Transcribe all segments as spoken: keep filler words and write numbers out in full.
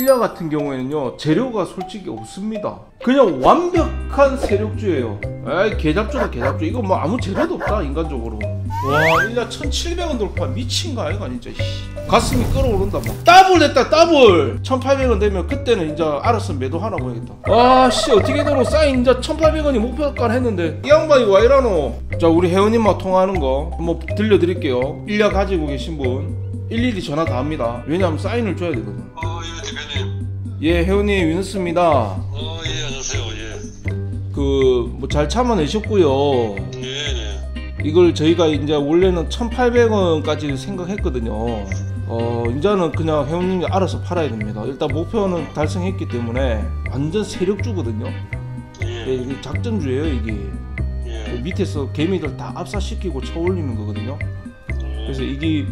일야 같은 경우에는요 재료가 솔직히 없습니다. 그냥 완벽한 세력주예요. 에이 개잡주다 개잡주. 이거 뭐 아무 재료도 없다 인간적으로. 와 일야 천칠백 원 돌파 미친거 아이가 진짜. 가슴이 끓어오른다 막. 더블 됐다 더블. 천팔백 원 되면 그때는 이제 알았으면 매도하나 보겠다. 아씨 어떻게든 싸인 이제 천팔백 원이 목표가를 했는데 이 양반이 와 이라노. 자 우리 혜원님하고 통화하는거 한번 들려드릴게요. 일야 가지고 계신 분 일일이 전화 다 합니다. 왜냐면 사인을 줘야 되거든. 어, 예, 대표님. 예, 혜원님, 윤수입니다. 어, 예, 안녕하세요. 예. 그, 뭐, 잘 참아내셨고요. 예, 예. 이걸 저희가 이제 원래는 천팔백 원까지 생각했거든요. 어, 이제는 그냥 혜원님이 알아서 팔아야 됩니다. 일단 목표는 달성했기 때문에 완전 세력주거든요. 예. 예 이게 작전주예요, 이게. 예. 그 밑에서 개미들 다 압사시키고 쳐올리는 거거든요. 예. 그래서 이게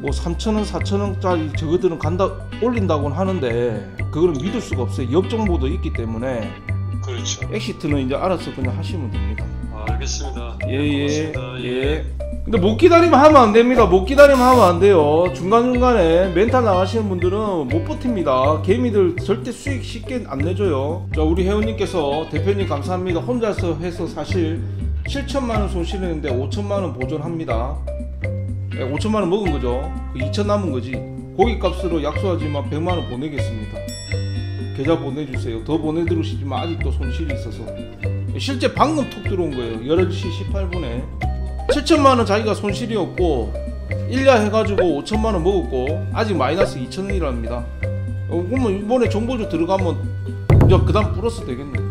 뭐 삼천 원, 사천 원짜리 저거들은 간다 올린다고는 하는데 그거는 믿을 수가 없어요. 역정보도 있기 때문에. 그렇죠. 엑시트는 이제 알아서 그냥 하시면 됩니다. 아, 알겠습니다. 예예. 예, 예. 근데 못 기다리면 하면 안 됩니다. 못 기다리면 하면 안 돼요. 중간중간에 멘탈 나가시는 분들은 못 버팁니다. 개미들 절대 수익 쉽게 안 내줘요. 자, 우리 혜원님께서 대표님 감사합니다. 혼자서 해서 사실 칠천만 원 손실했는데 오천만 원 보존합니다. 오천만 원 먹은 거죠. 이천 남은 거지. 고기 값으로 약속하지만 백만 원 보내겠습니다. 계좌 보내주세요. 더 보내드리시지만 아직도 손실이 있어서. 실제 방금 톡 들어온 거예요. 열한 시 십팔 분에. 칠천만 원 자기가 손실이 없고, 일야 해가지고 오천만 원 먹었고, 아직 마이너스 이천 원이랍니다. 그러면 이번에 정보조 들어가면, 그 다음 플러스 되겠네.